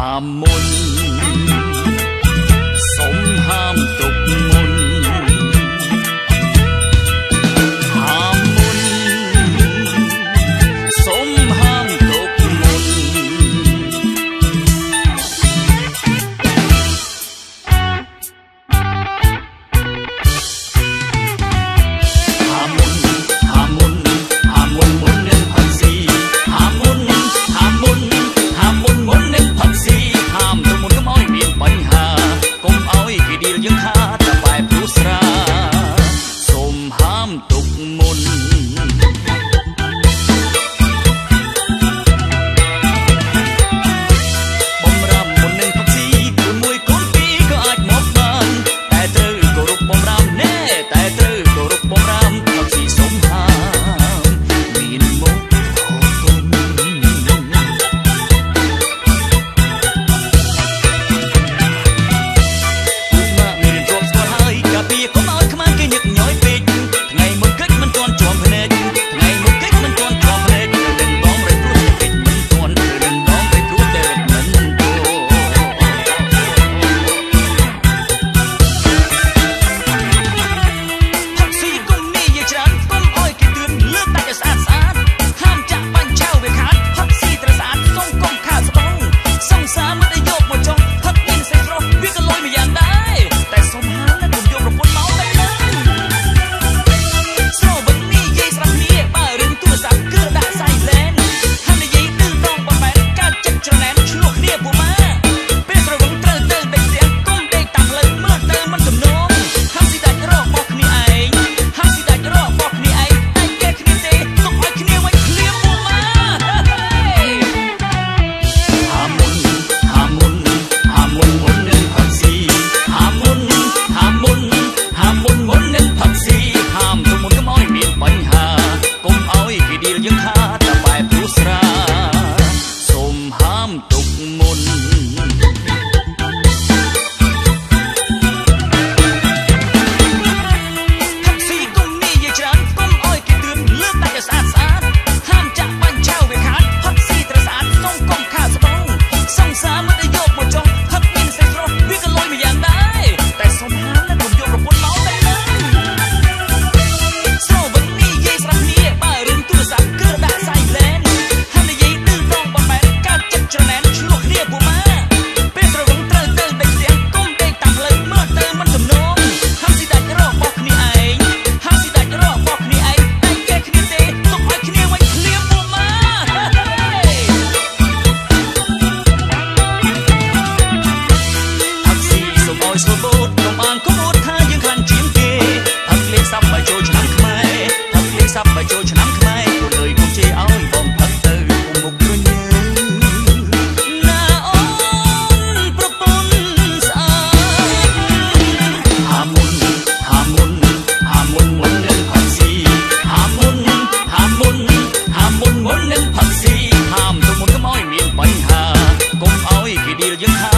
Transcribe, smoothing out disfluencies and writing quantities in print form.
ห้ามมนสมห้ามตกมนห้ามมนสมห้ามตกมนห้ามมนห้ามมนห้ามมนมนเงินพันสี่ห้ามมนห้ามมนห้ามมนมนเงินพันสี่ห้ามตกมนก็ไม่เปลี่ยนปัญหาก้มเอาอีกดียังคาตะไปผู้สราสมห้ามตกมนห้ามทุกคนก็ไม่มีปัญหาก้มเอาอีกเดียวยัง